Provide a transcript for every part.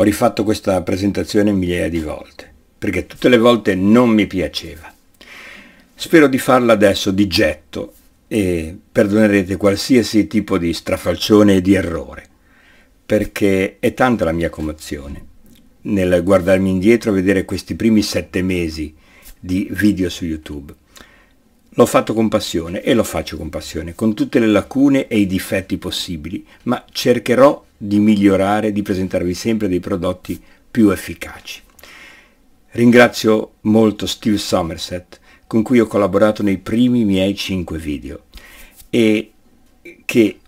Ho rifatto questa presentazione migliaia di volte, perché tutte le volte non mi piaceva. Spero di farla adesso di getto e perdonerete qualsiasi tipo di strafalcione e di errore, perché è tanta la mia commozione nel guardarmi indietro a vedere questi primi 7 mesi di video su YouTube. L'ho fatto con passione e lo faccio con passione, con tutte le lacune e i difetti possibili, ma cercherò di migliorare, di presentarvi sempre dei prodotti più efficaci. Ringrazio molto Steve Somerset, con cui ho collaborato nei primi miei 5 video e che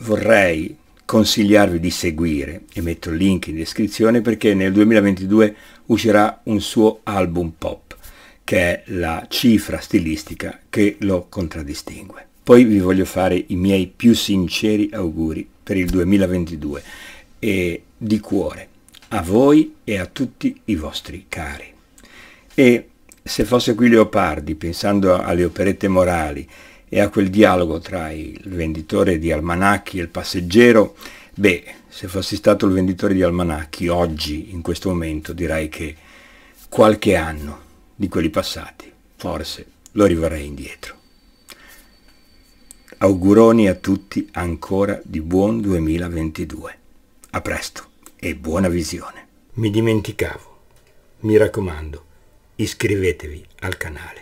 vorrei consigliarvi di seguire, e metto il link in descrizione, perché nel 2022 uscirà un suo album pop, che è la cifra stilistica che lo contraddistingue. Poi vi voglio fare i miei più sinceri auguri per il 2022 e di cuore a voi e a tutti i vostri cari. E se fosse qui Leopardi, pensando alle operette morali e a quel dialogo tra il venditore di almanacchi e il passeggero, beh, se fossi stato il venditore di almanacchi oggi, in questo momento, direi che qualche anno di quelli passati forse lo rivarrei indietro. Auguroni a tutti ancora di buon 2022. A presto e buona visione. Mi dimenticavo, mi raccomando, iscrivetevi al canale.